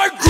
are